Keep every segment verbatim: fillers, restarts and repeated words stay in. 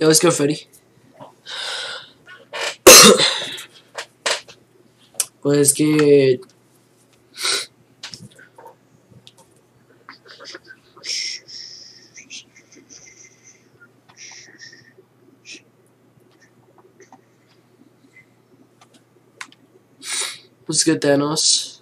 Yo, let's go, Freddy. What's good? What's good, Thanos?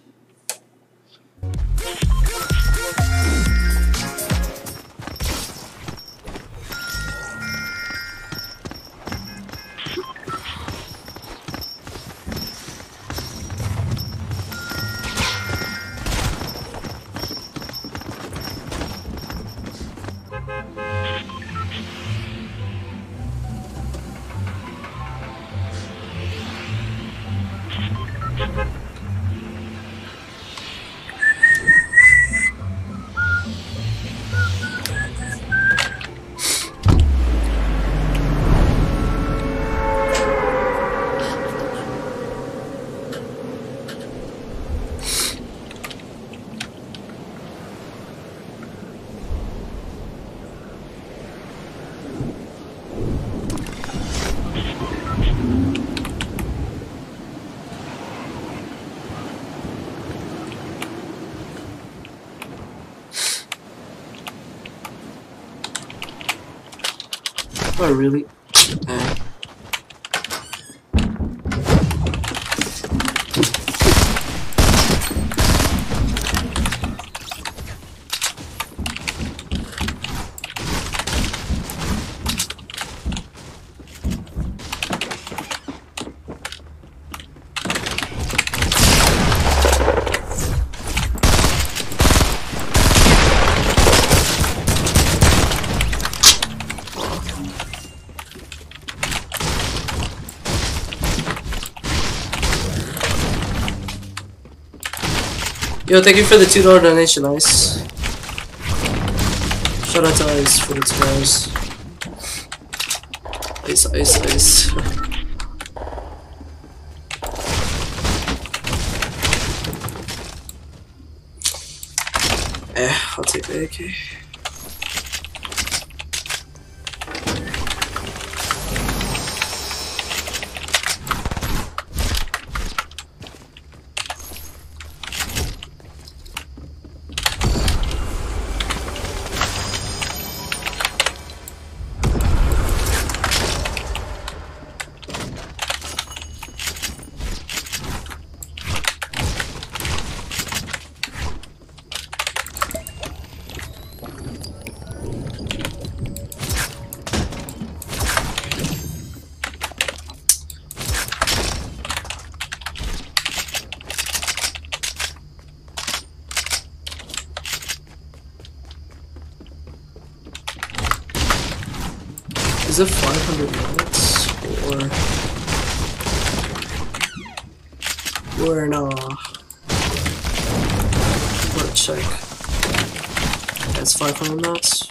Oh, really? Uh. Yo, thank you for the two dollar donation, Ice. Shout out to Ice for the two dollars. Ice, Ice, Ice. Eh, I'll take the A K. Is it five hundred minutes or or no? Let's check. That's five hundred minutes.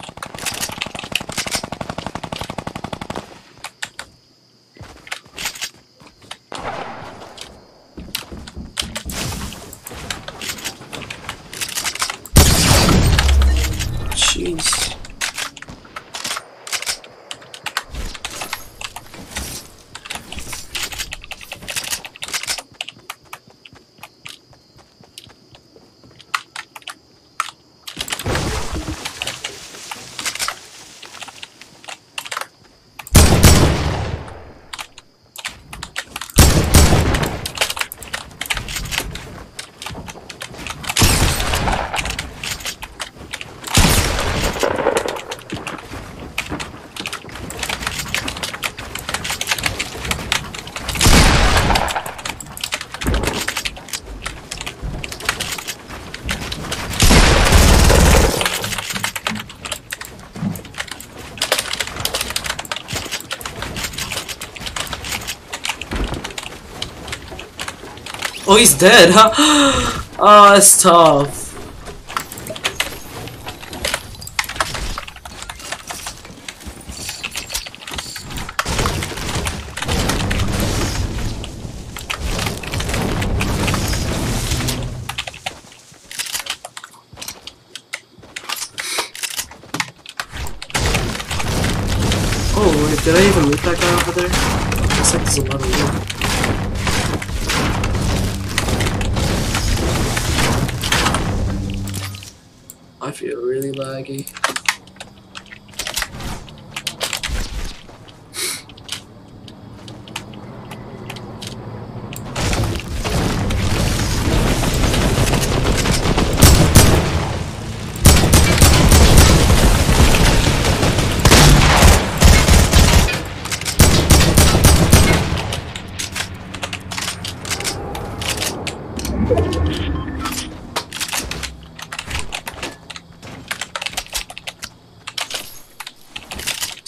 Oh, he's dead, huh? Oh, that's tough. Oh, wait. Did I even loot that guy over there? Looks like there's a lot of loot. I feel really laggy.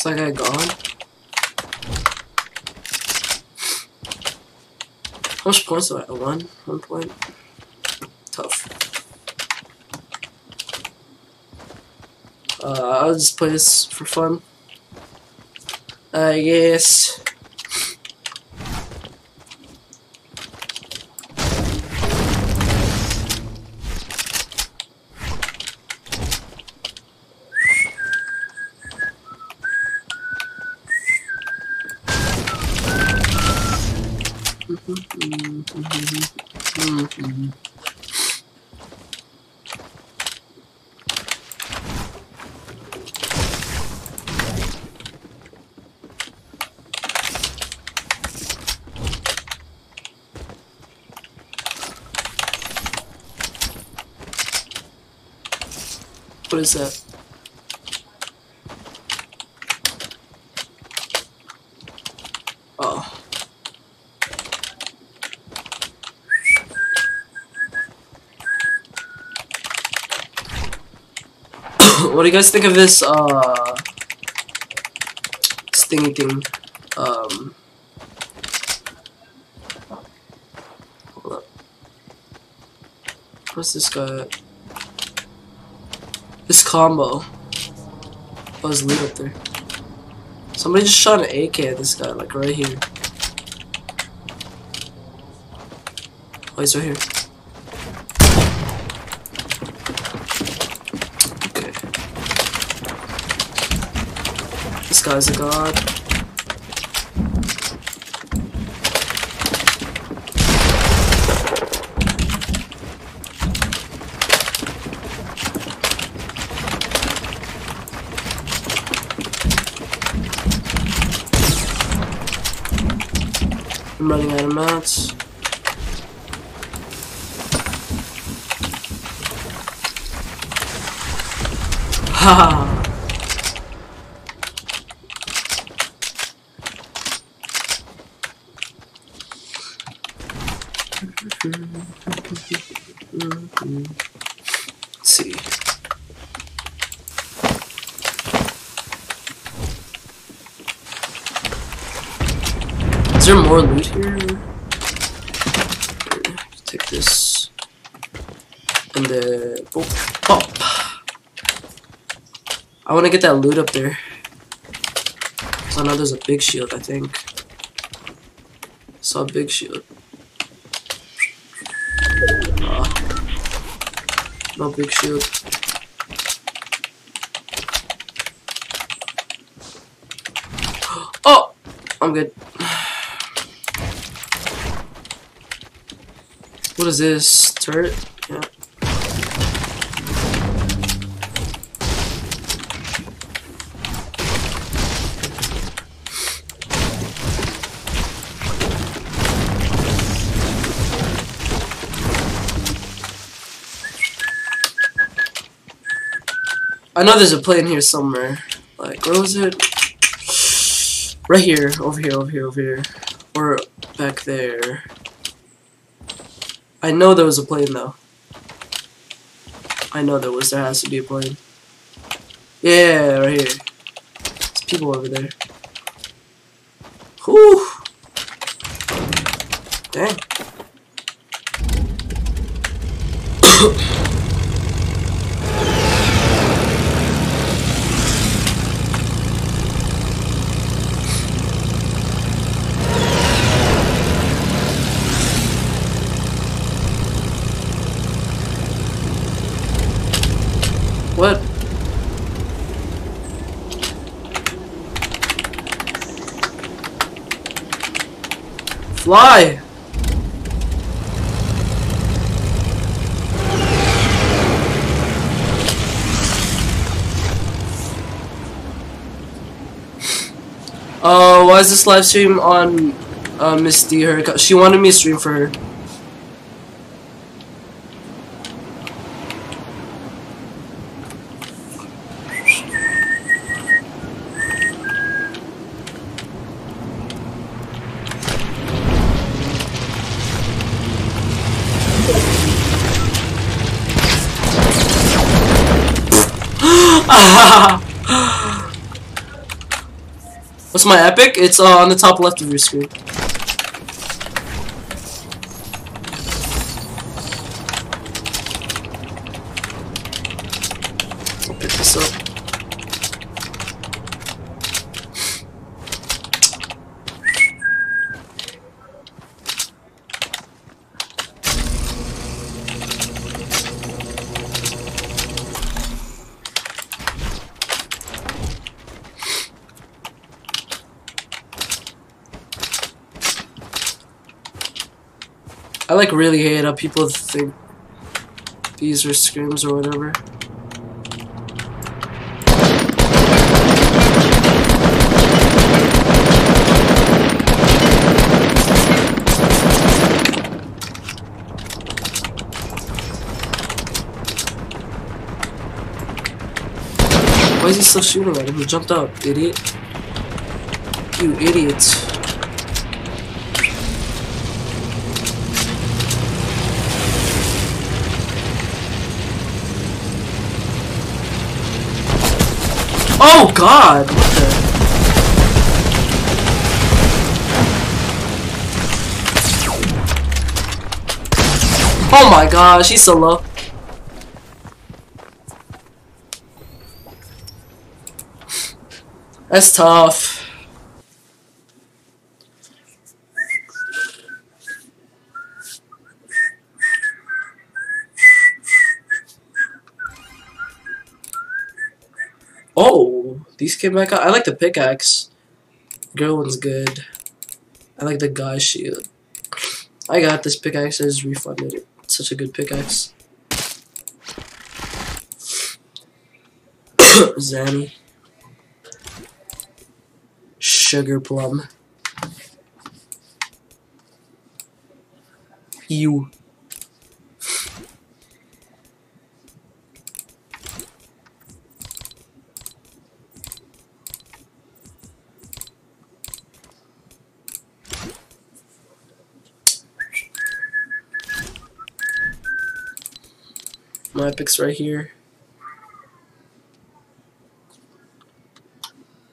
Is that guy gone? How much points do I have? One? One point? Tough. Uh, I'll just play this for fun, I guess. What is that? Oh. What do you guys think of this, uh, stingy thing? Um, hold up. What's this guy at? This combo. Oh, there's loot up there. Somebody just shot an A K at this guy, like right here. Oh, he's right here. Okay. This guy's a god. I'm running out of mats. Haha! Let's see. Is there more loot here? Here, take this and then oh, oh. I want to get that loot up there. So now there's a big shield, I think. Saw a big shield. Oh. No big shield. Oh, I'm good. What is this? Turret? Yeah. I know there's a plane here somewhere. Like, where was it? Right here. Over here, over here, over here. Or back there. I know there was a plane though. I know there was. There has to be a plane. Yeah, right here. There's people over there. Whew! Dang. What? fly. Oh, uh, why is this live stream on uh, Misty? Her, she wanted me to stream for her. What's my epic? It's uh, on the top left of your screen. I'll pick this up. I like really hate how people think these are scrims or whatever. Why is he still shooting at him? He jumped out, idiot. You idiots. Oh God! What the? Oh my God! She's so low. That's tough. Oh, these came back out. I like the pickaxe. Girl one's good. I like the guy shield. I got this pickaxe. I just refunded it. It's such a good pickaxe. Zanny. Sugar plum. You. My epic's right here.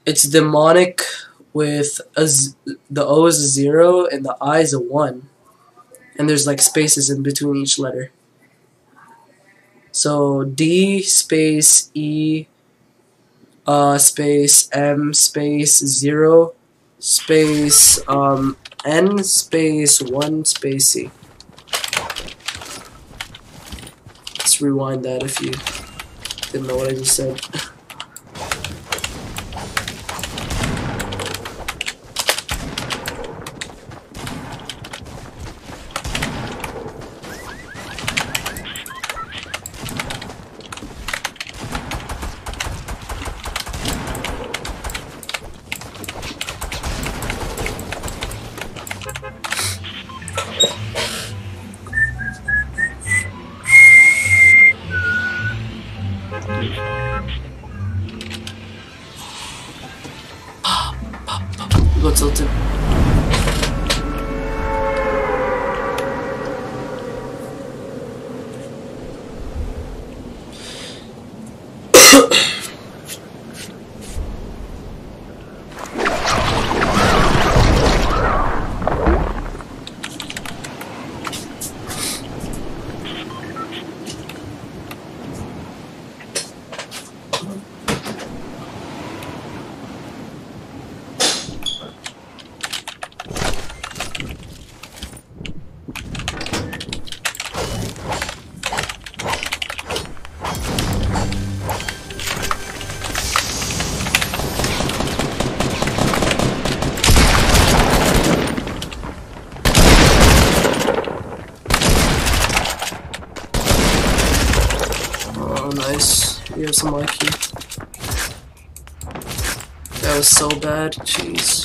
It's demonic with a z the O is a zero and the I is a one, and there's like spaces in between each letter. So D space E uh, space M space zero space um, N space one space C. Rewind that if you didn't know what I just said. Tilted. it was unlucky. That was so bad, jeez.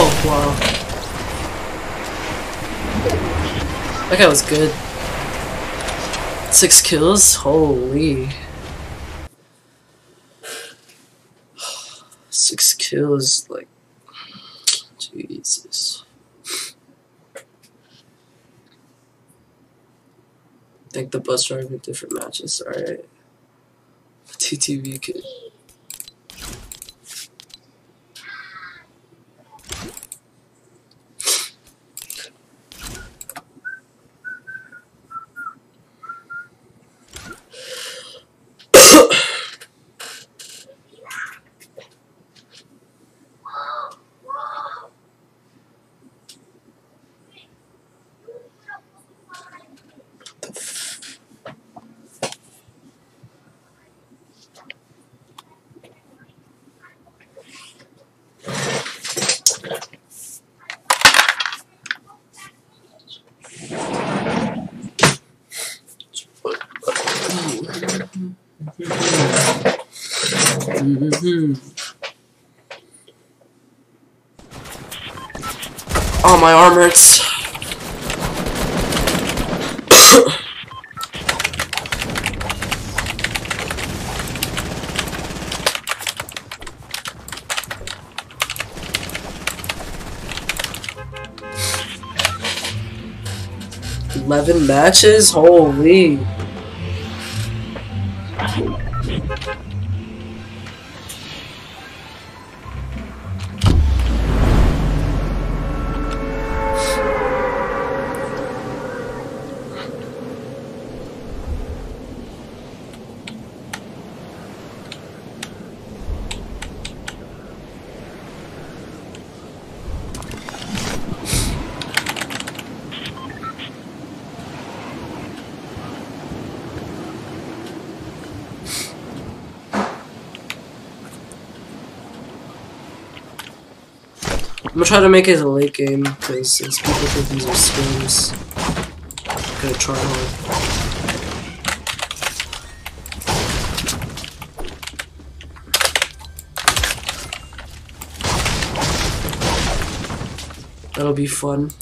Oh, wow. That guy was good. Six kills? Holy. Six kills, like... Jesus. I think the bus driver with different matches, alright. T T V kid. Oh, my armor hurts. Eleven matches? Holy. I'm gonna try to make it a late game, because since people think these are scams, I'm gonna try hard. That'll be fun.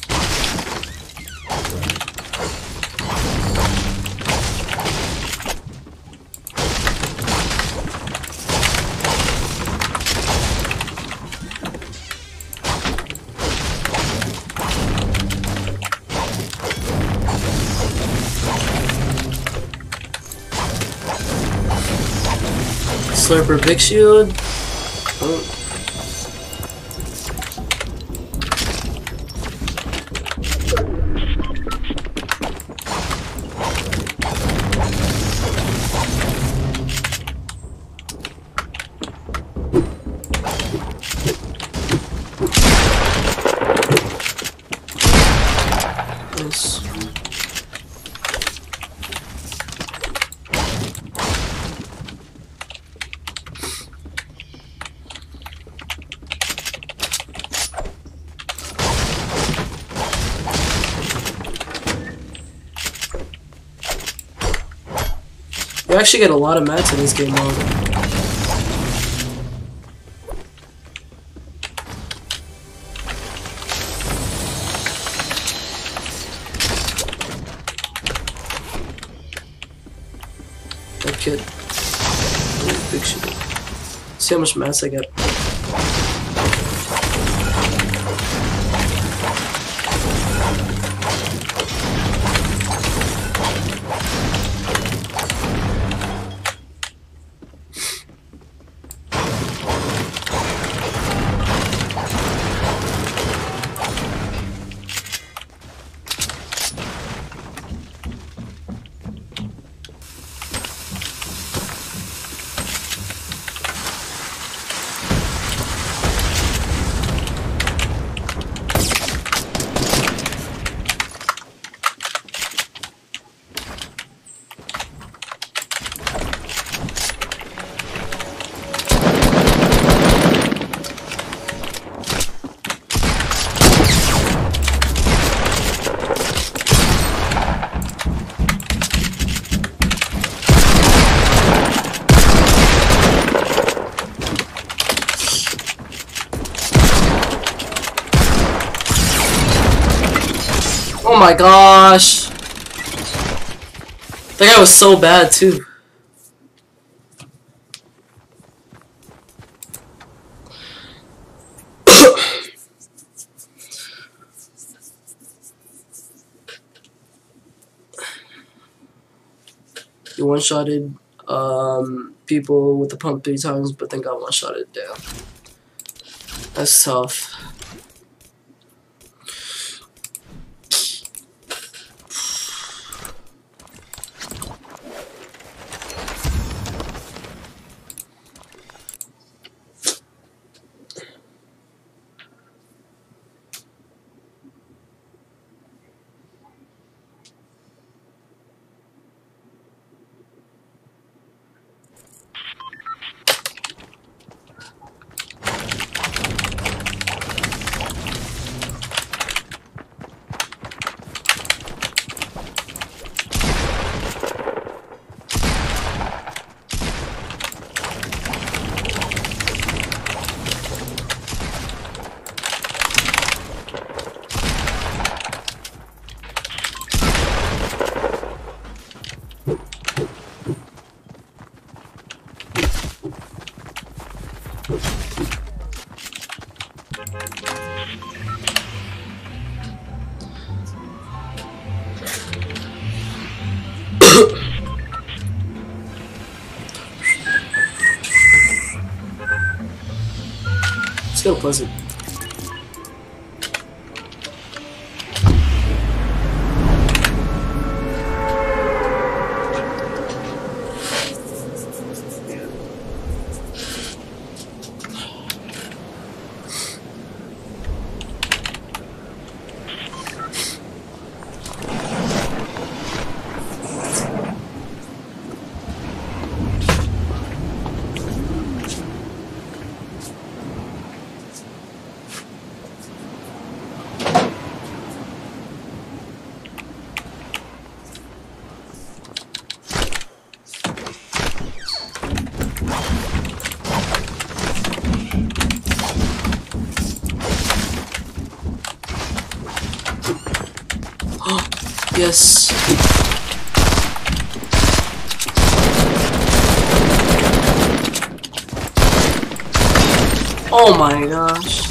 Slurper Big Shield. Oh. Nice. I actually get a lot of mats in this game mode. That kid. Ooh, big shit. See how much mats I get. Oh my gosh! That guy was so bad too. He one-shotted um, people with the pump three times, but then got one-shotted down. That's tough. still pussy. Yes. Oh my gosh.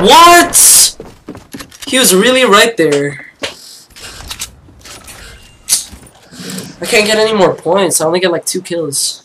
What? He was really right there. I can't get any more points. I only get like two kills.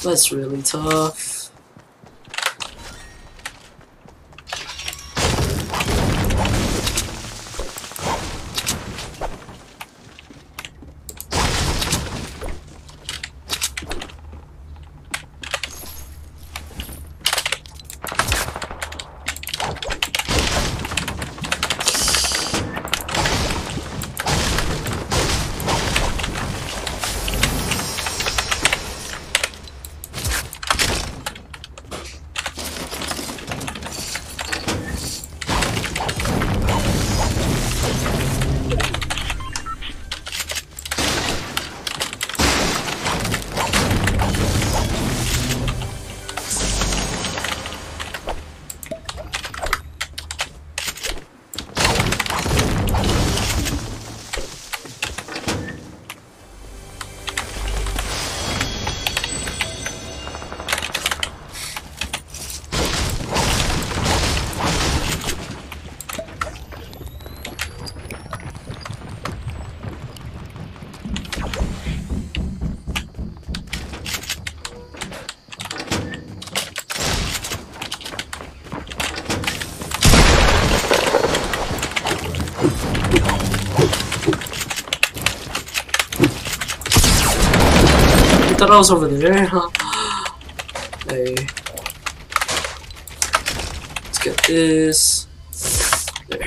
That's really tough. thought I was over there, huh? Hey. Let's get this. There.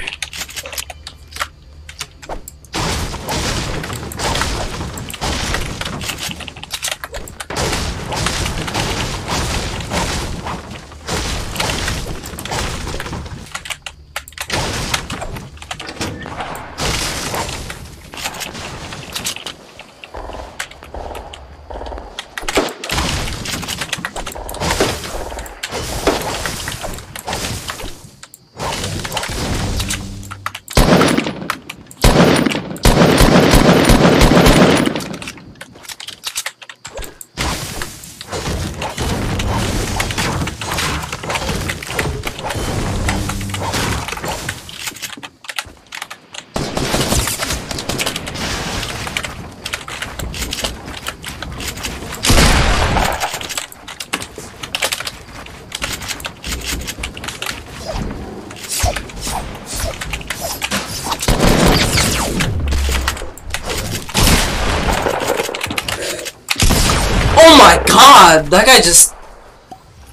God, that guy just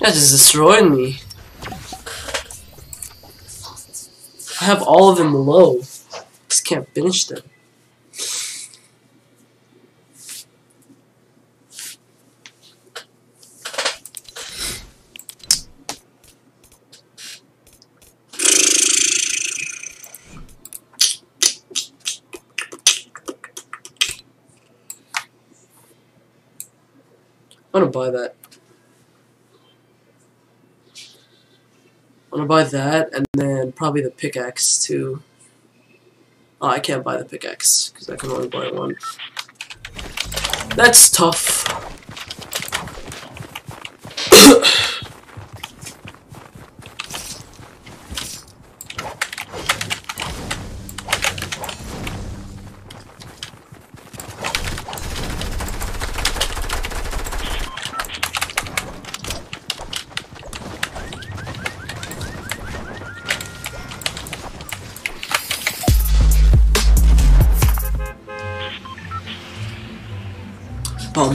that just destroyed me. I have all of them low. Just can't finish them. I wanna buy that. I wanna buy that and then probably the pickaxe too. Oh, I can't buy the pickaxe because I can only buy one. That's tough. Bum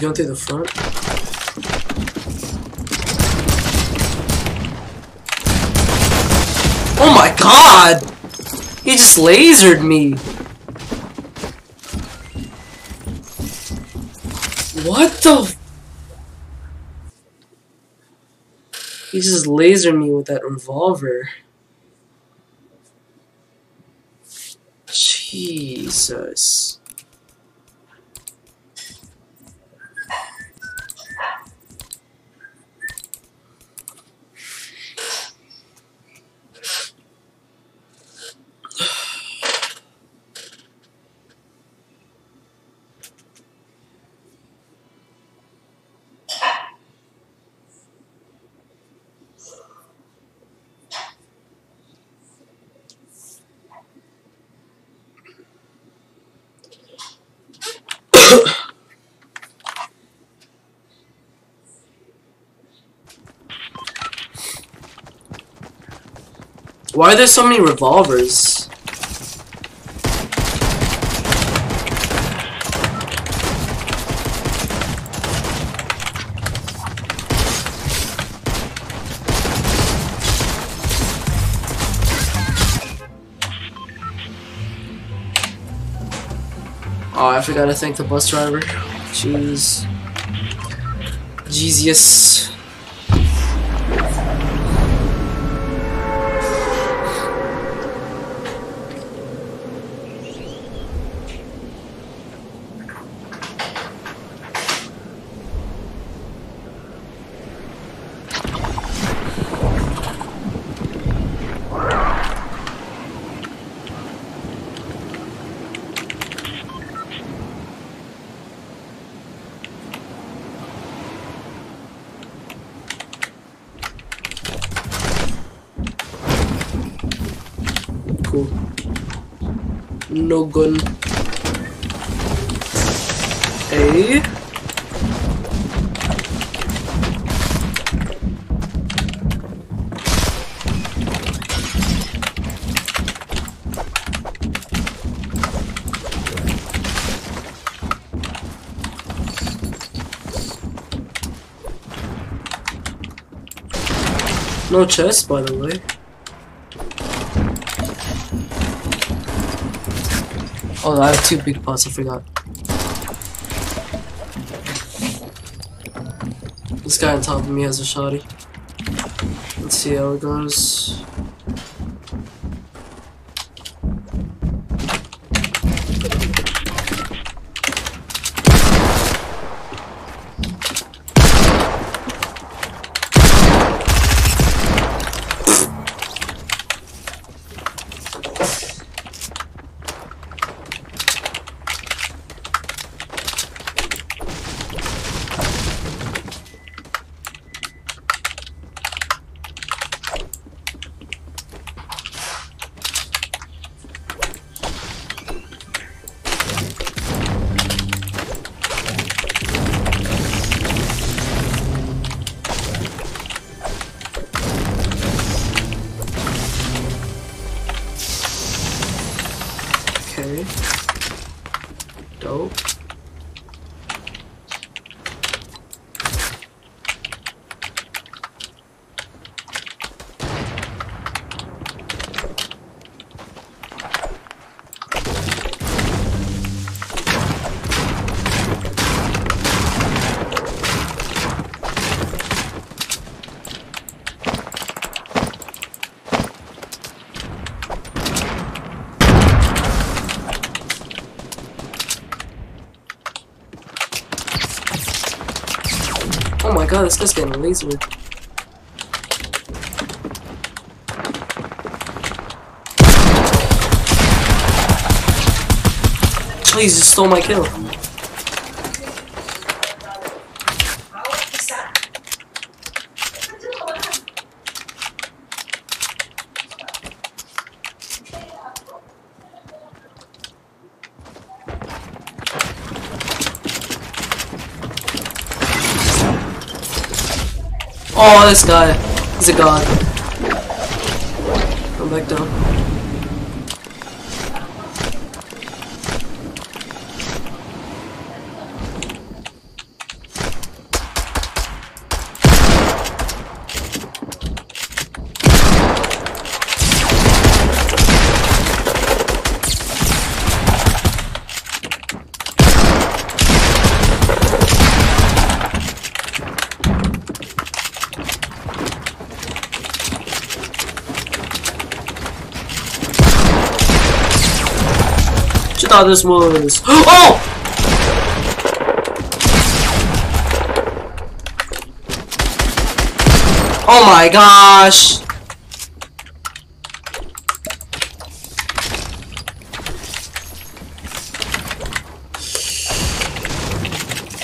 Going through the front. Oh my god! He just lasered me! What the? He just lasered me with that revolver. Jesus. Why are there so many revolvers? Oh, I forgot to thank the bus driver. Jeez. Jesus. cool. No gun. Hey. No chest, by the way. Oh, I have two big pots, I forgot. This guy on top of me has a shotty. Let's see how it goes. Dope. Oh my god, this guy's getting lasered. Please, you stole my kill. Oh, this guy. He's a god. Come back down. Oh, this was. Oh! Oh my gosh!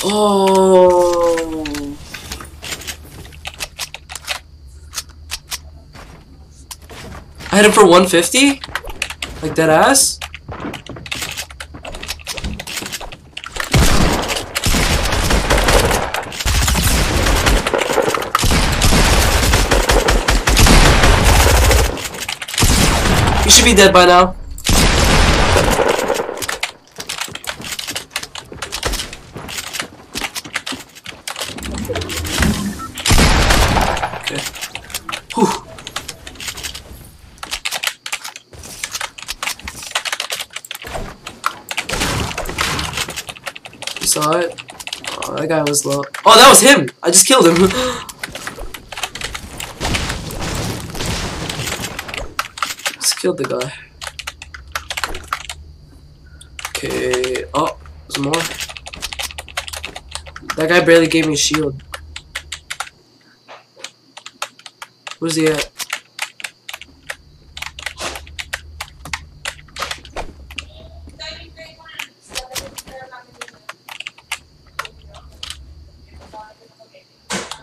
Oh! I hit him for one fifty? Like that ass? You should be dead by now. Okay. Whew. You saw it? Oh, that guy was low. Oh, that was him! I just killed him. Killed the guy. Okay. Oh, there's more. That guy barely gave me a shield. Where's he at?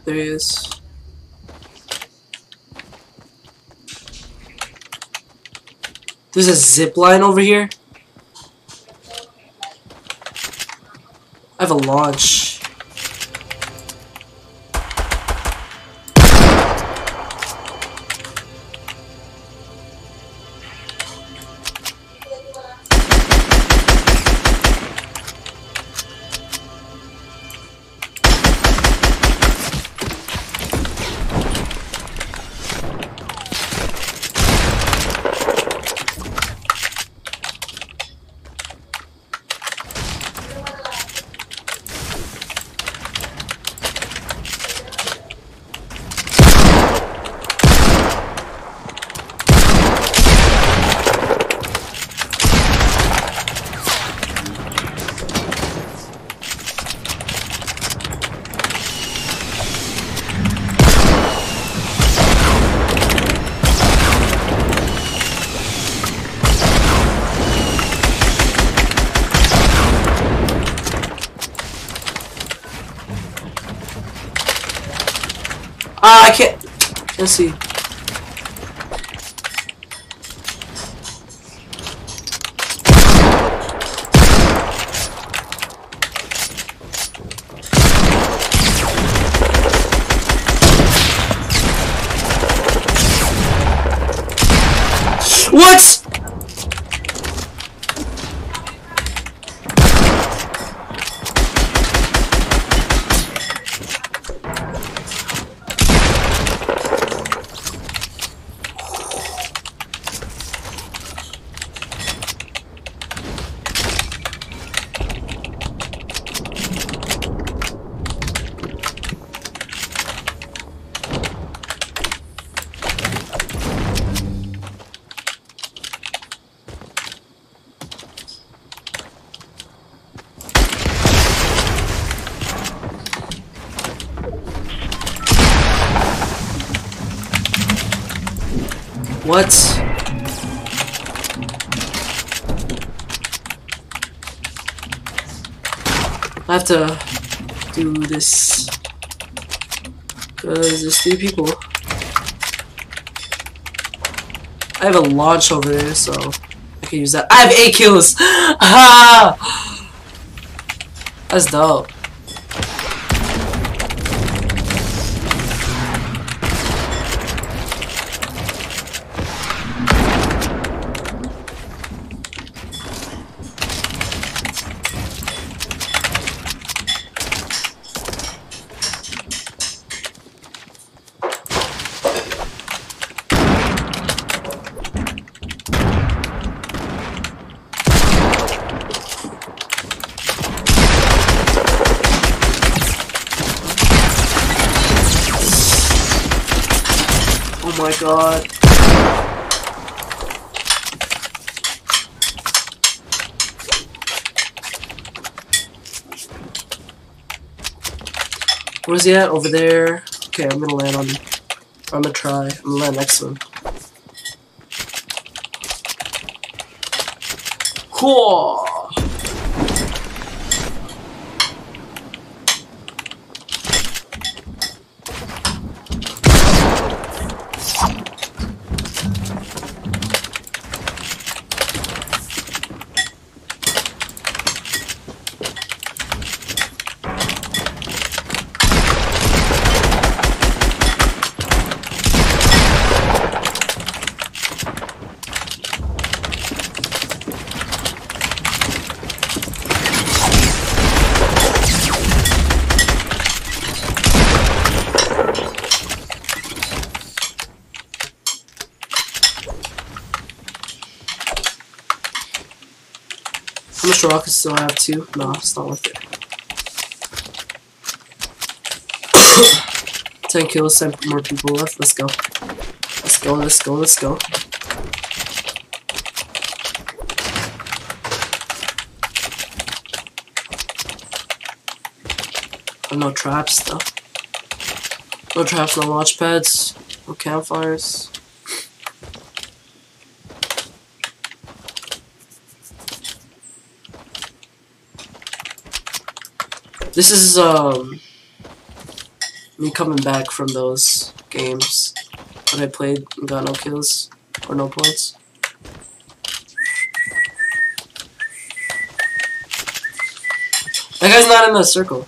There he is. There's a zip line over here. I have a launch. Ah, I can't. Let's see. What? What? I have to do this because there's three people. I have a launch over there, so I can use that. I have eight kills! Ah! That's dope. Oh my god. Where's he at? Over there. Okay, I'm gonna land on him. I'm gonna try. I'm gonna land next to him. Cool! How much rockets do I have too? No, it's not worth it. ten kills, ten more people left. Let's go. Let's go, let's go, let's go. Oh, no traps though. No traps, no launch pads, no campfires. This is, um, me coming back from those games that I played and got no kills, or no points. That guy's not in the circle.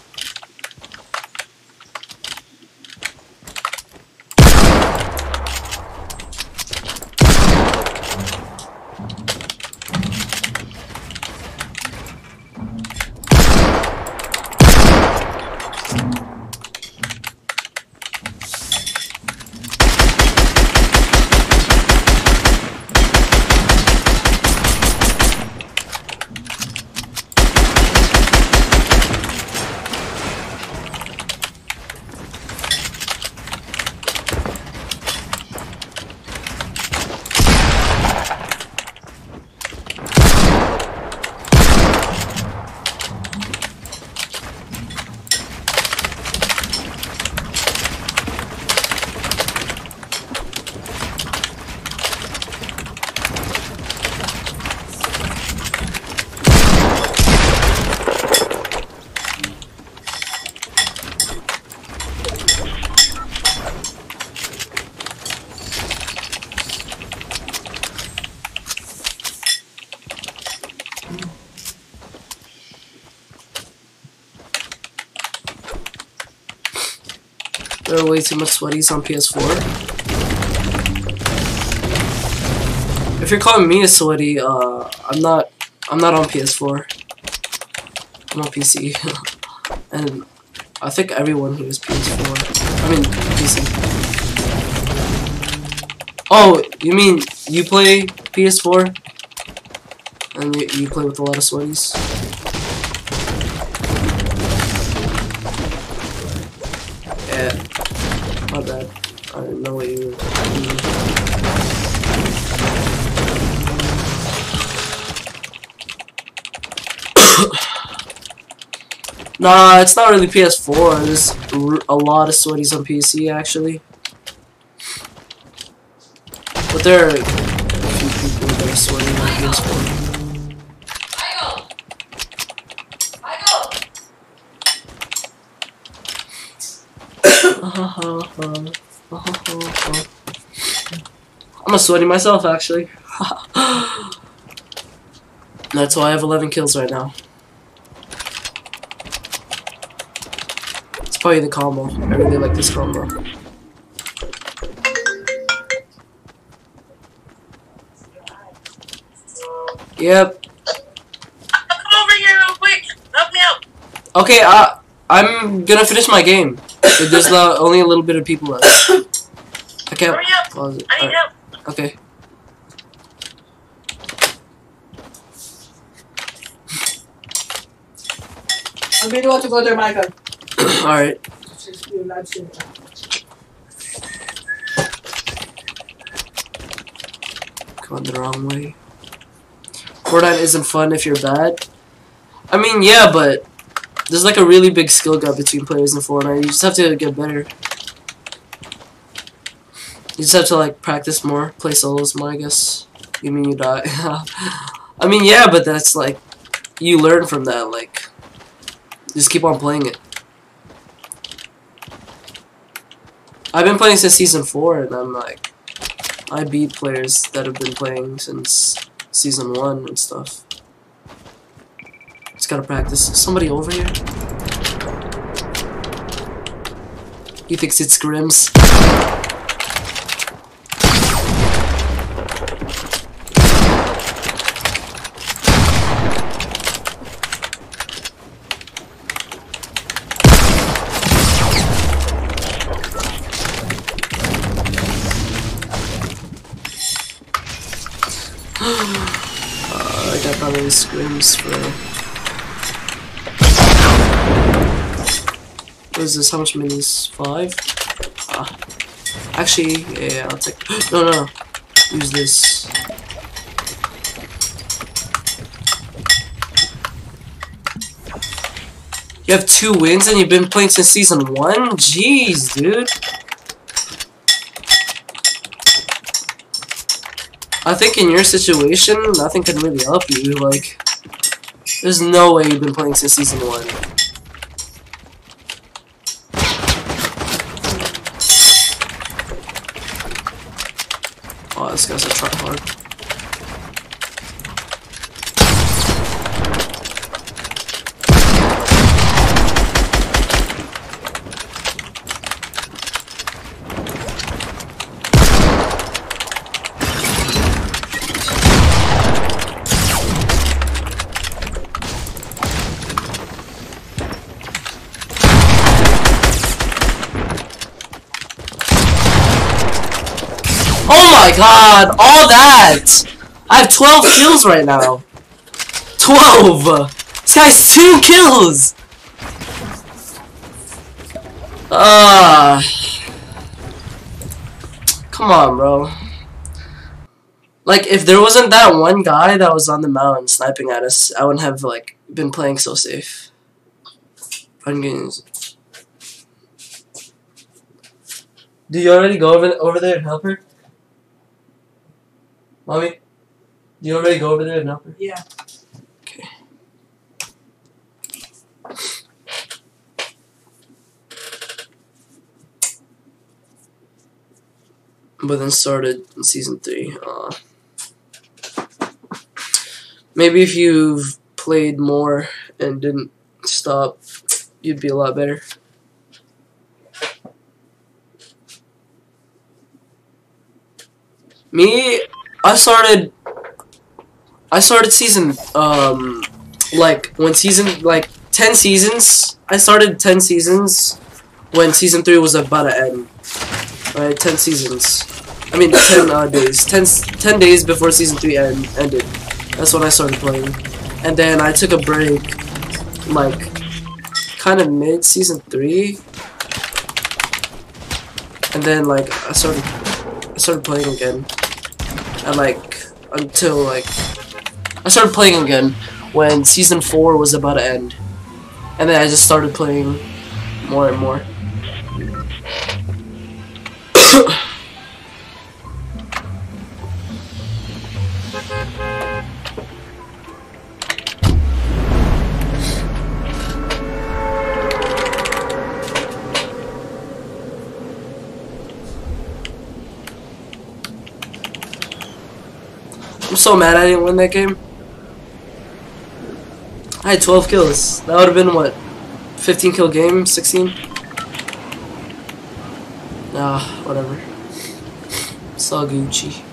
There are way too much sweaties on P S four. If you're calling me a sweaty, uh, I'm not. I'm not on P S four. I'm on P C, and I think everyone who is P S four. I mean P C. Oh, you mean you play P S four, and you, you play with a lot of sweaties? My bad. I didn't know what you were doing. Nah, it's not really P S four. There's a lot of sweaties on P C actually. But there are a few people that are sweating on P S four. I'm a sweaty myself, actually. That's why I have eleven kills right now. It's probably the combo. I really like this combo. Yep. Come over here real quick. Help me out. Okay, I I'm gonna finish my game. So there's uh, only a little bit of people left. I can't pause it. I need help. Right. Okay. I'm going to have to go there, Micah. Alright. Going the wrong way. Fortnite isn't fun if you're bad. I mean, yeah, but there's like a really big skill gap between players in Fortnite. You just have to get better. You just have to like practice more, play solos more, I guess. You mean you die? I mean, yeah, but that's like you learn from that. Like, just keep on playing it. I've been playing since season four, and I'm like, I beat players that have been playing since season one and stuff. Just gotta practice. Is somebody over here? He thinks it's Grims. uh, I got probably Grims for. What is this? How much minis? Five? Ah. Actually, yeah, I'll take. No, no, no. Use this. You have two wins and you've been playing since season one? Jeez, dude. I think in your situation, nothing can really help you. Like, there's no way you've been playing since season one. This guy's a truck hard. Oh my god, all that! I have twelve kills right now. twelve! This guy's two kills! Uh, come on, bro. Like, if there wasn't that one guy that was on the mountain sniping at us, I wouldn't have, like, been playing so safe. I'm getting... Do you already go over, over there and help her? Mommy? Do you already go over there and help her? Yeah. Okay. But then started in season three. Uh, maybe if you've played more and didn't stop, you'd be a lot better. Me, I started, I started season, um, like, when season, like, ten seasons, I started ten seasons when season three was about to end, alright, ten seasons, I mean, ten uh, days, ten, ten days before season three end, ended, that's when I started playing, and then I took a break, like, kind of mid season three, and then, like, I started, I started playing again. And like, until like, I started playing again when season four was about to end. And then I just started playing more and more. I'm so mad I didn't win that game. I had twelve kills. That would have been what? fifteen kill game? sixteen? Ah, whatever. It's all Gucci.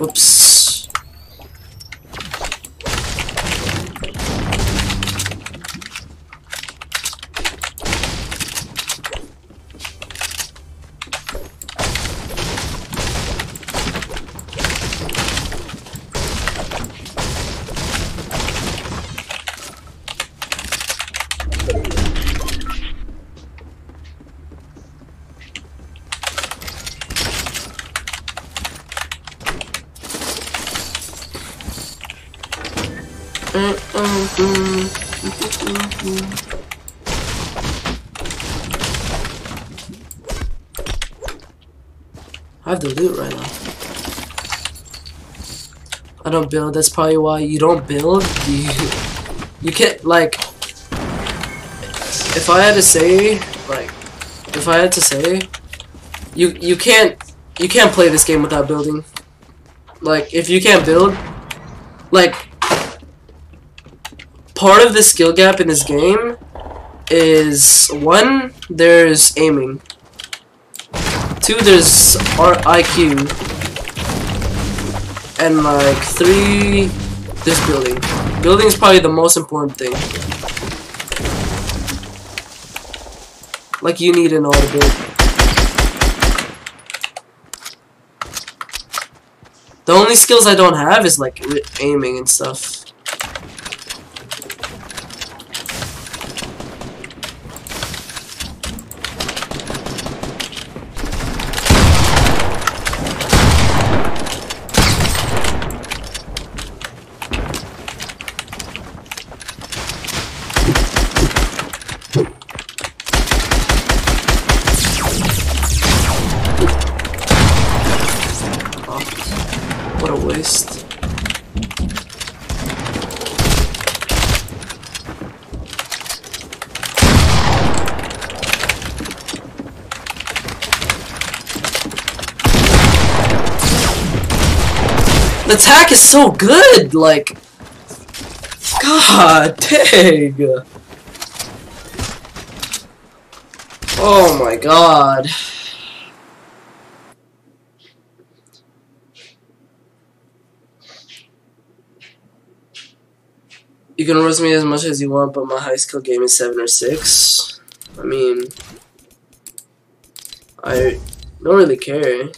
Whoops. I have the loot right now. I don't build. That's probably why you don't build. You, you can't, like, if I had to say, like, if I had to say, you you can't you can't play this game without building. Like, if you can't build, like, part of the skill gap in this game is one, there's aiming. Two, there's our I Q, and like three, there's building. Building is probably the most important thing. Like, you need an auto build. The only skills I don't have is like aiming and stuff. The attack is so good, like... God dang! Oh my god. You can roast me as much as you want, but my high skill game is seven or six. I mean... I don't really care.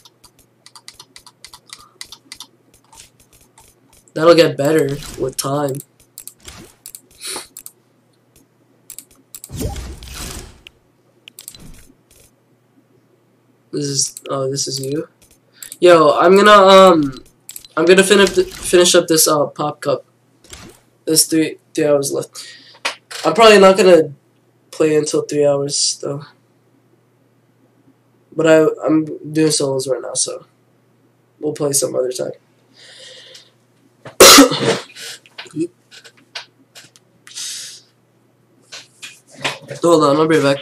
That'll get better with time. This is, oh, this is you. Yo, I'm gonna, um, I'm gonna finish finish up this, uh, pop cup. There's three, three hours left. I'm probably not gonna play until three hours, though. But I, I'm doing solos right now, so we'll play some other time. Hold on, I'll be back.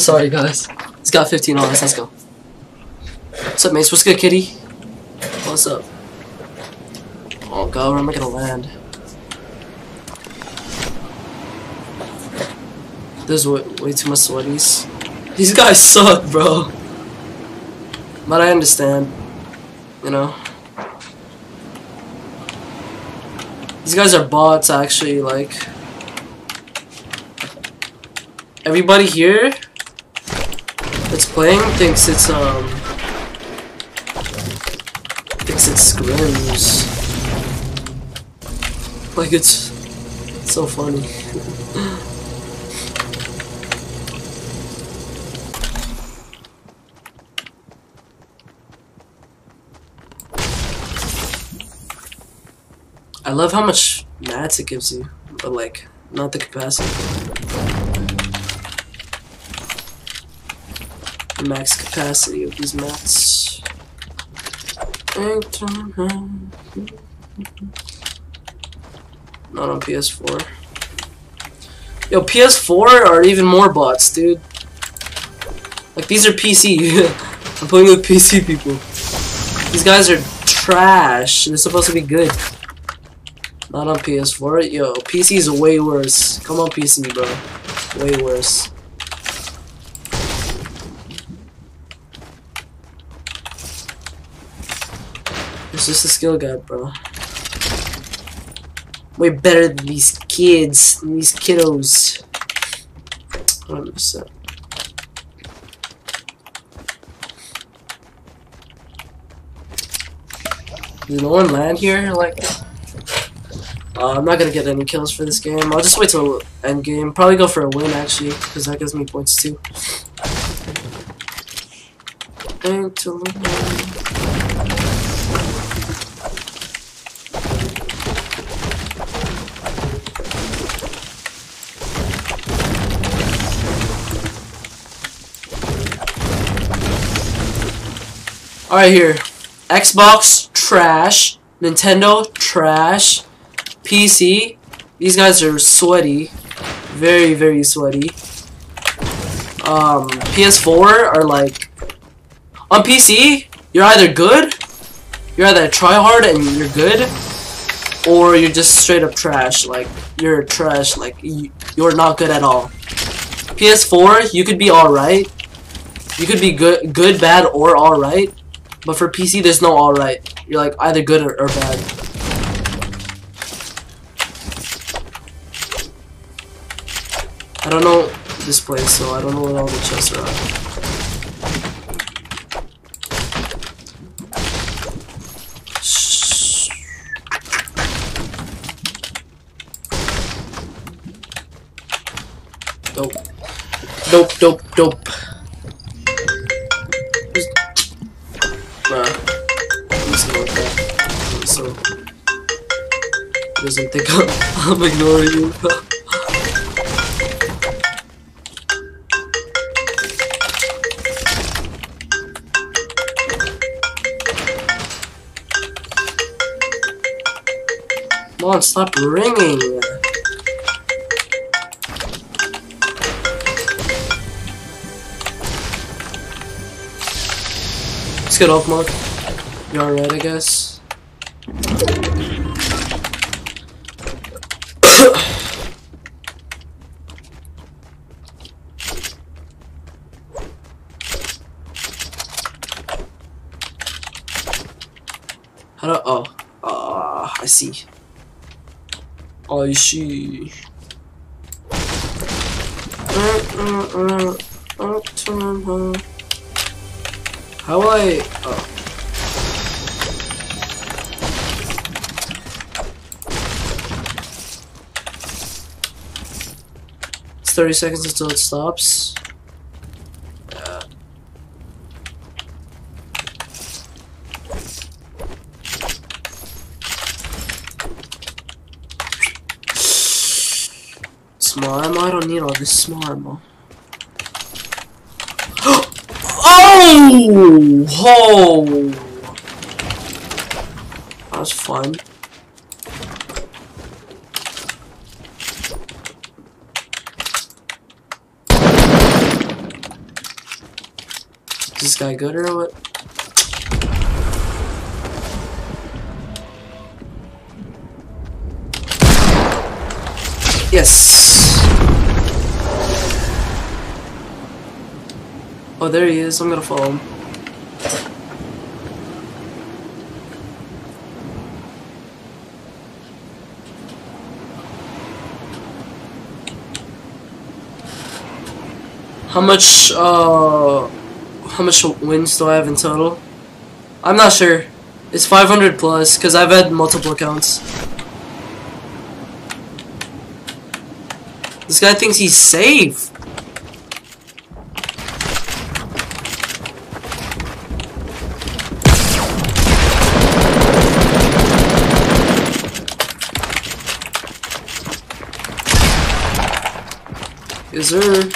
Sorry guys, it's got fifteen on us, let's go. What's up mates, what's good kitty? What's up? Oh god, where am I gonna land? There's way, way too much sweaties. These guys suck, bro. But I understand, you know. These guys are bots actually, like. Everybody here? That's playing thinks it's um thinks it's screws. Like it's, it's so funny. I love how much mats it gives you, but like not the capacity. Max capacity of these mats. Not on P S four. Yo, P S four are even more bots, dude. Like, these are P C. I'm playing with P C people. These guys are trash. They're supposed to be good. Not on P S four. Yo, P C is way worse. Come on, P C, bro. Way worse. It's just a skill gap, bro. Way better than these kids, than these kiddos. one hundred percent. Did no one land here? Like, uh, I'm not gonna get any kills for this game. I'll just wait till end game. Probably go for a win actually, because that gives me points too. And to win. Alright, here. Xbox, trash. Nintendo, trash. P C. These guys are sweaty. Very, very sweaty. Um, P S four are like... On P C, you're either good, you're either tryhard and you're good, or you're just straight up trash. Like, you're trash. Like, you're not good at all. P S four, you could be alright. You could be good, good, bad, or alright. But for P C, there's no alright. You're like either good or, or bad. I don't know this place, so I don't know what all the chests are at. Shh. Dope. Dope, dope, dope. Nah. I'm just gonna go. So. Doesn't think I'm, I'm ignoring you. Come on, stop ringing! Let's get off mode. You're alright, I guess. How do- oh. Ah, uh, I see. I see. Uh, uh, uh, uh, How I? Oh. It's thirty seconds until it stops. Uh. Small ammo, I don't need all this small ammo. Oh! Oh! That was fun. Is this guy good or what? Yes! Oh, there he is. I'm gonna follow him. How much, uh... How much wins do I have in total? I'm not sure. It's five hundred plus, because I've had multiple accounts. This guy thinks he's safe. Yes, sir.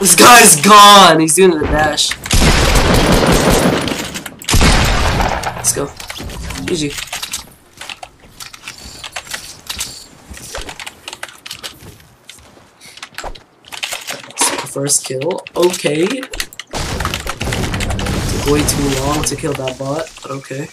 This guy's gone. He's doing the dash. Let's go. Easy. First kill. Okay. Way too long to kill that bot, but okay.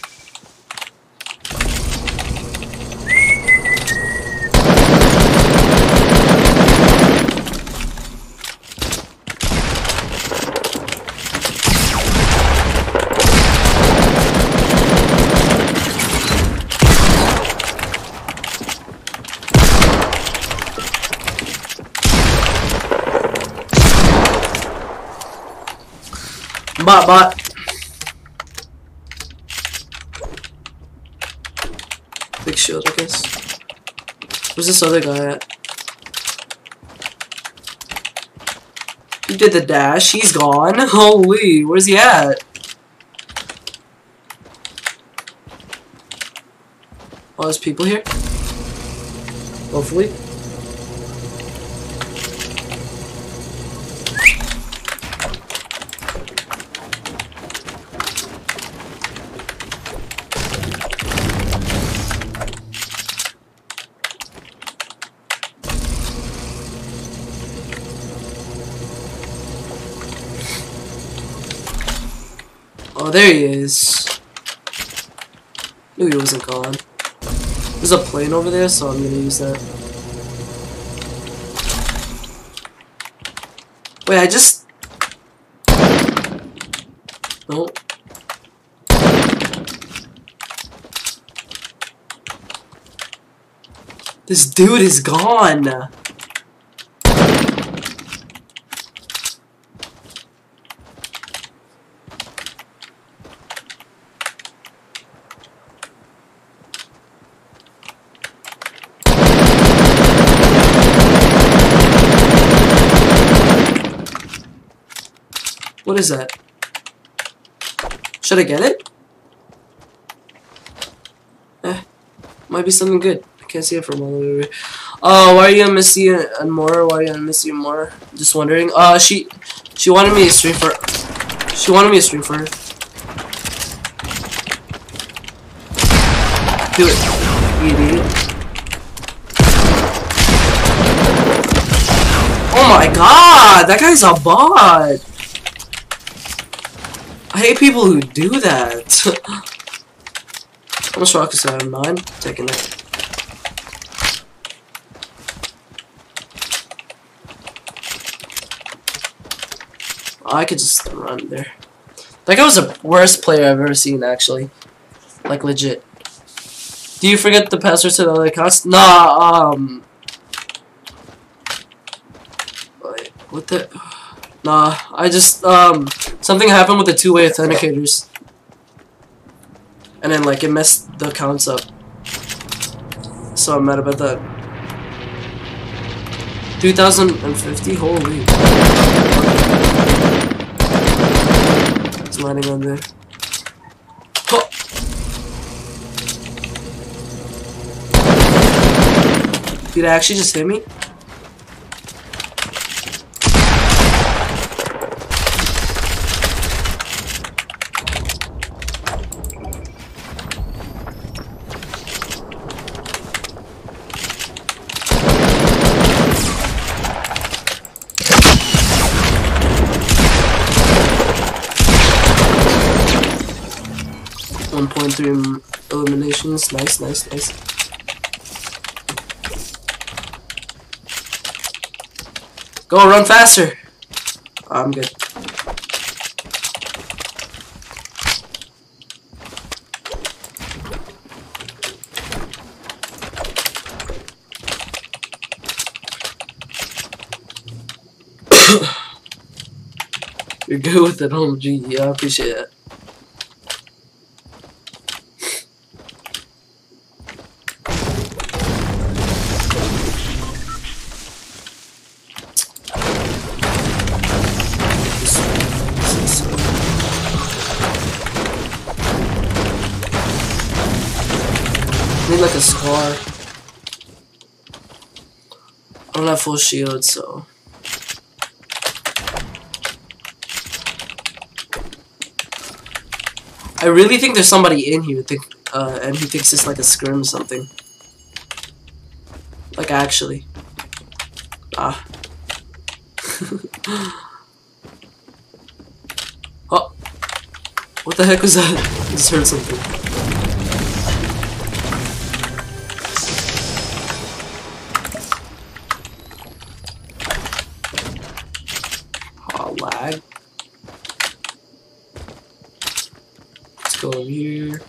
Bot, bot. Big shield, I guess. Where's this other guy at? He did the dash. He's gone. Holy, where's he at? most people here. Hopefully. Oh, there he is. Knew he wasn't gone. There's a plane over there, so I'm gonna use that. Wait, I just... No. This dude is gone. What is that? Should I get it? Eh, might be something good. I can't see it from all the way over. Oh, uh, why are you on Misty and more? Why are you on Misty and more? Just wondering. Uh, she, she wanted me to stream for. She wanted me to stream for her. Do it, you idiot. Oh my God, that guy's a bot. I hate people who do that. How much rockets do I have? Nine? Taking that. Oh, I could just run there. That guy was the worst player I've ever seen, actually. Like, legit. Do you forget the password to the other accounts? Nah, um... Wait, what the... Nah, I just, um... something happened with the two-way authenticators, and then like it messed the accounts up. So I'm mad about that. two thousand fifty, holy! It's landing on there. Oh. Did I actually just hit me? one point three eliminations, nice, nice, nice. Go, run faster! Oh, I'm good. You're good with it, O M G. Yeah, I appreciate that. Like a scar. I don't have full shield, so I really think there's somebody in here think uh and he thinks it's like a scrim or something. Like actually. Ah. Oh, what the heck was that? I just heard something. Over here.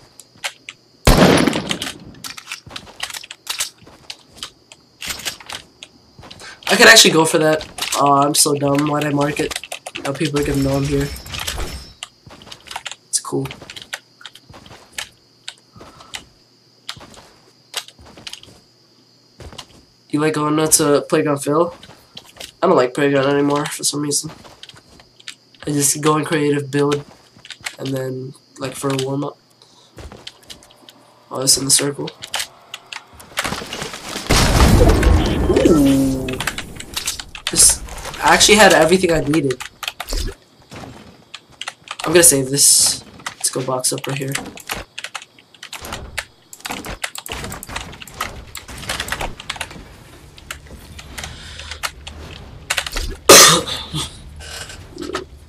I could actually go for that. Oh, I'm so dumb. Why'd I mark it? Now people are gonna know I'm here. It's cool. You like going nuts to Playground Phil? I don't like Playground anymore for some reason. I just go in creative build and then like for a warm-up. Oh, it's in the circle. I actually had everything I needed. I'm gonna save this. Let's go box up right here.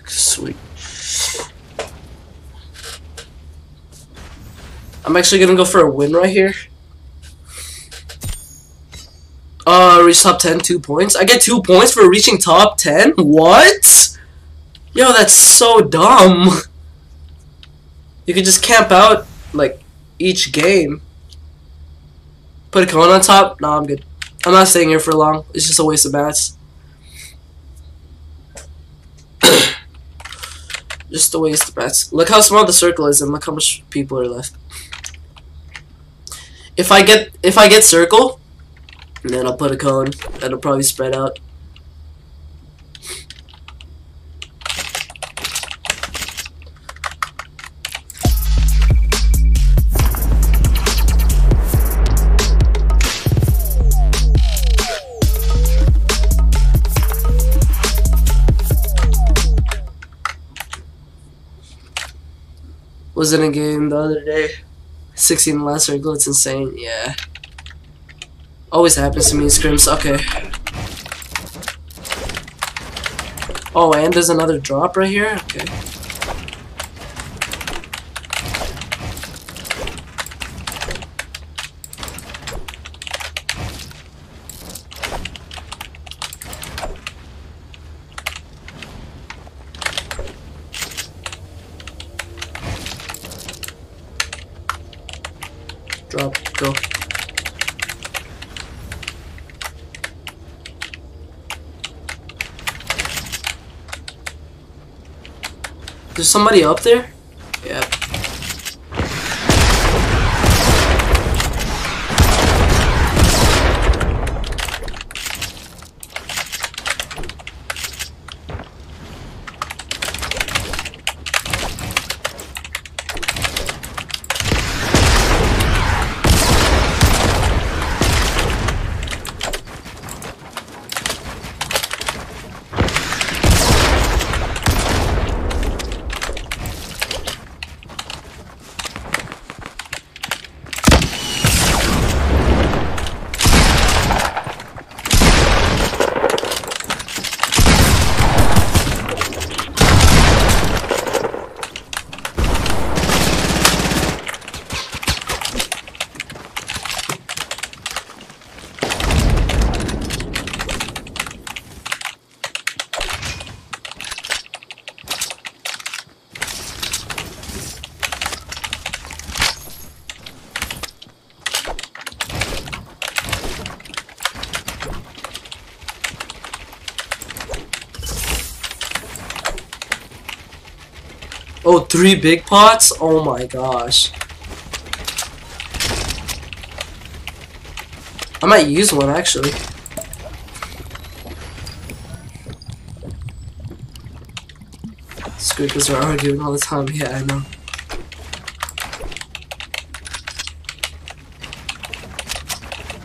Sweet. I'm actually gonna go for a win right here. Uh, reach top ten, two points. I get two points for reaching top ten? What? Yo, that's so dumb. You could just camp out, like, each game. Put a cone on top? Nah, I'm good. I'm not staying here for long. It's just a waste of bats. Just a waste of bats. Look how small the circle is and look how much people are left. If I get, if I get circle... and then I'll put a cone. That'll probably spread out. Was in a game the other day. sixteen in the last circle. It's insane. Yeah. Always happens to me, scrims. Okay. Oh, and there's another drop right here? Okay. Drop, go. There's somebody up there? Yeah. Oh, three big pots? Oh my gosh. I might use one actually. Squeakers are arguing all the time. Yeah, I know.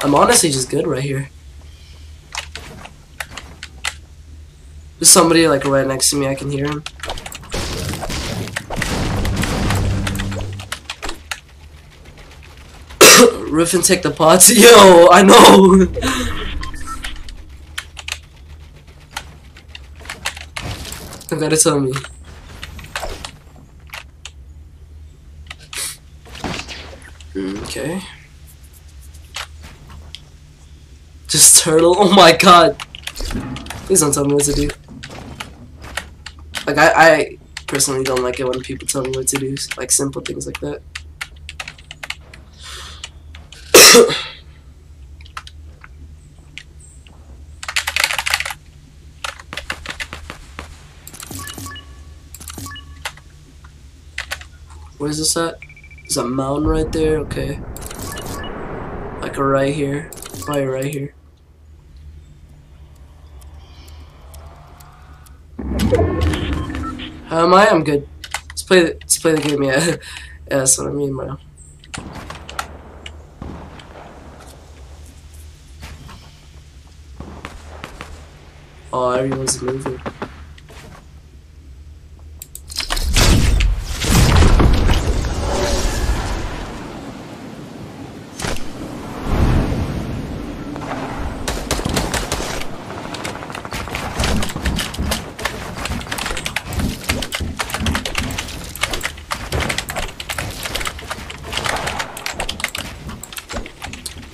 I'm honestly just good right here. There's somebody like right next to me, I can hear him. Roof and take the pots. Yo, I know. You gotta tell me. Okay. Just turtle. Oh my god. Please don't tell me what to do. Like I, I personally don't like it when people tell me what to do. Like simple things like that. Where's this at? There's a mountain right there, okay. Like right here. Probably right here. How am I? I'm good. Let's play the, let's play the game, yeah. Yeah, that's what I mean, bro. Oh, everyone's moving.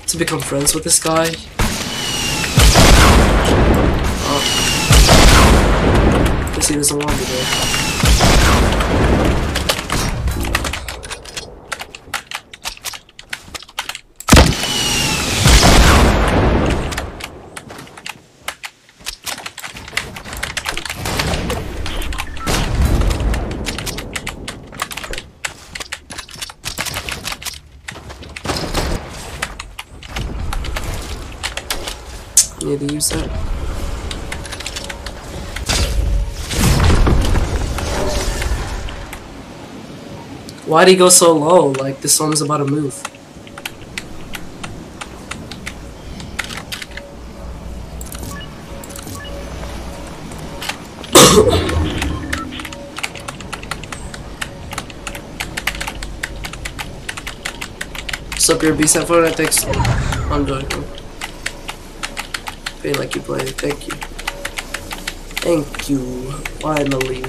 To become friends with this guy. Oh. Guess he doesn't want me there. Need to use that. Why'd he go so low? Like this one's about to move. What's up, your beast at Fortnite? Thanks. I'm joking. Feel like you play. Thank you. Thank you. Finally.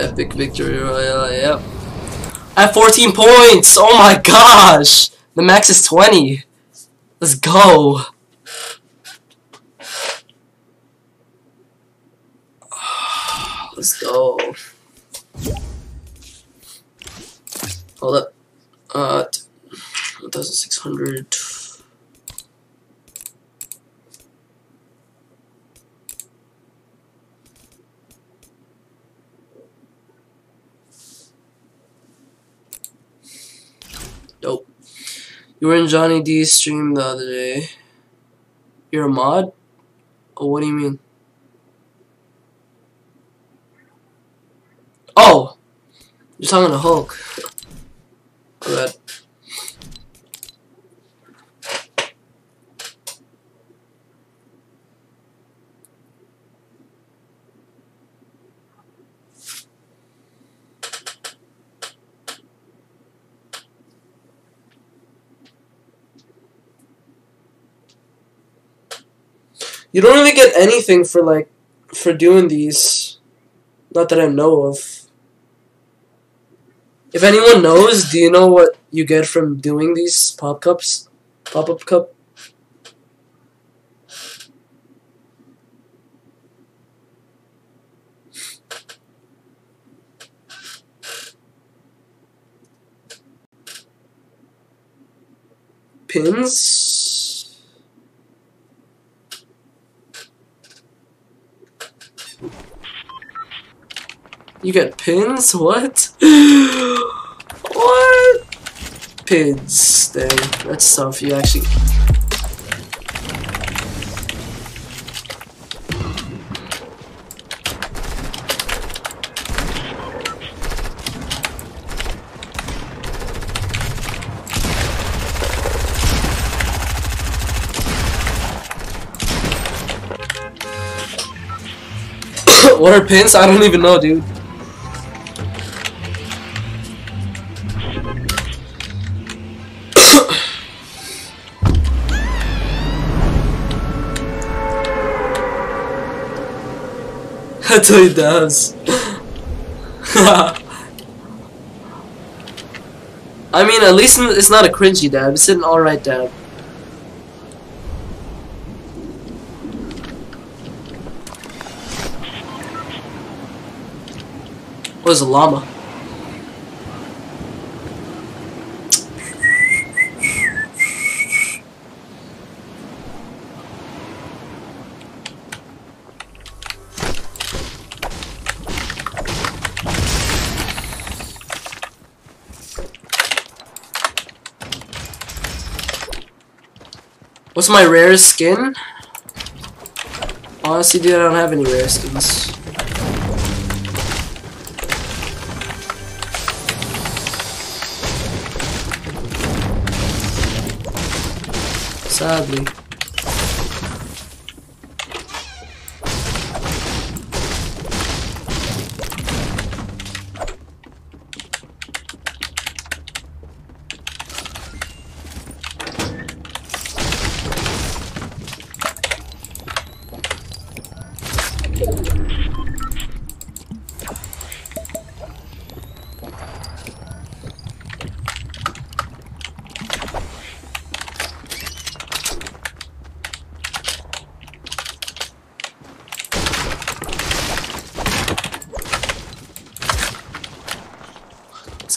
Epic victory royale, yep. I have fourteen points! Oh my gosh! The max is twenty. Let's go. Let's go. Hold up. Uh, one thousand six hundred. Nope. You were in Johnny D's stream the other day. You're a mod? Oh, what do you mean? Oh! You're talking to Hulk. My bad. You don't really get anything for like for doing these, not that I know of. If anyone knows, do you know what you get from doing these pop cups? Pop-up cup? Pins? You get pins? What? What? Pins. Dang, that's tough. You actually. What are pins? I don't even know, dude. That's what he does. I mean, at least it's not a cringy dab, it's an alright dab. What is a llama? What's my rarest skin? Honestly, dude, I don't have any rare skins. Sadly.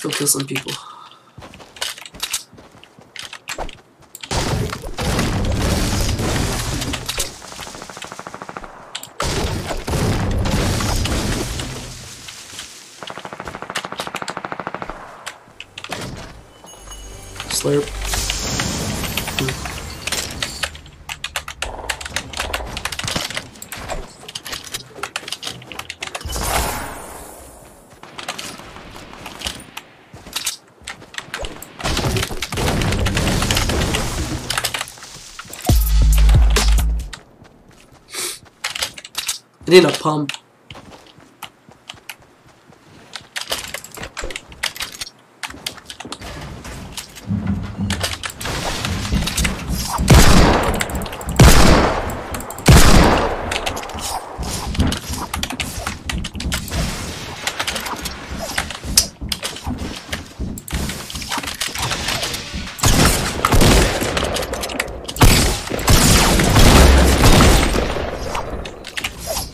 Go kill some people. Slurp. Hmm. I need a pump.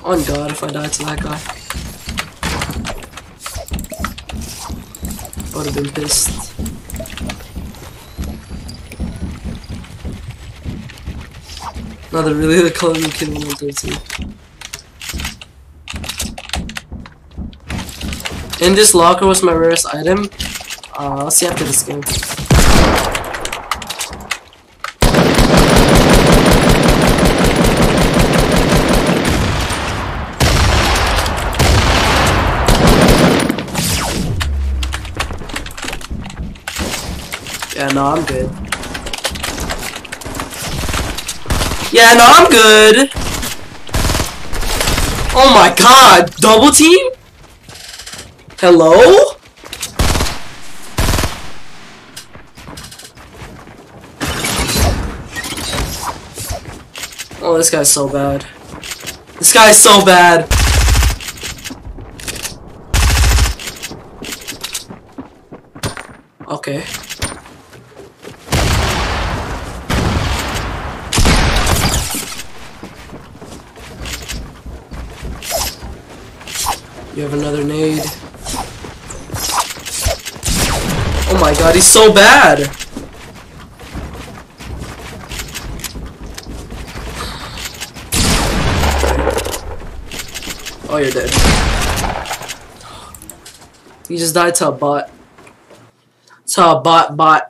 Oh god, if I die to that guy, I would have been pissed. No, they're really the color you kill me too. In this locker was my rarest item. Uh, I'll see after this game. Yeah, no, I'm good. Yeah, no, I'm good. Oh my god, double team? Hello? Oh, this guy's so bad. This guy's so bad. Okay. You have another nade. Oh my god, he's so bad! Oh, you're dead. You just died to a bot. To a bot bot.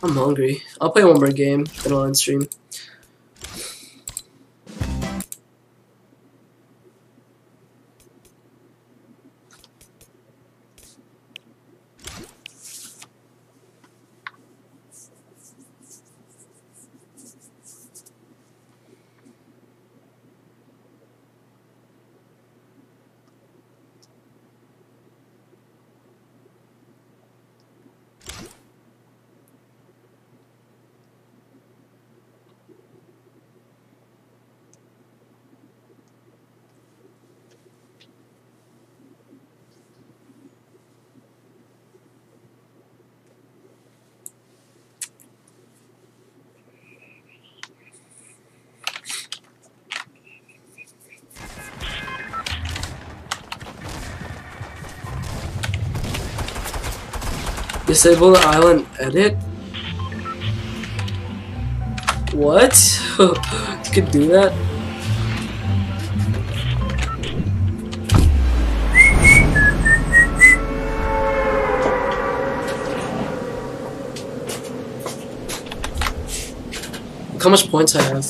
I'm hungry. I'll play one more game, then I'll end stream. Disable island edit. What? You could do that? Look how much points I have.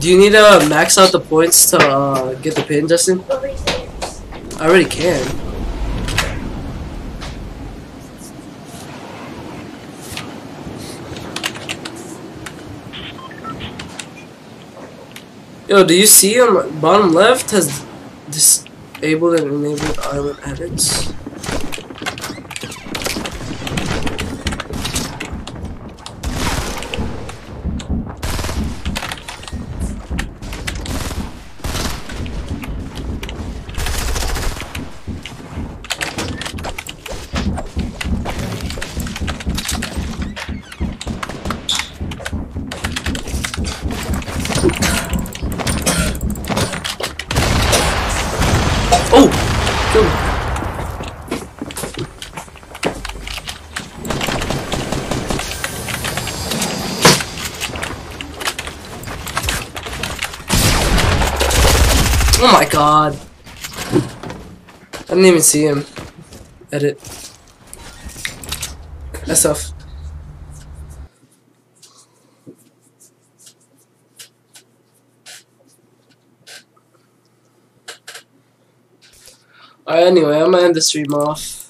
Do you need to uh, max out the points to uh, get the pin, Justin? I already can. Yo, do you see him? Bottom left has disabled and enabled island edits. Oh my god. I didn't even see him. Edit. That's tough. Alright, anyway, I'm gonna end the stream off.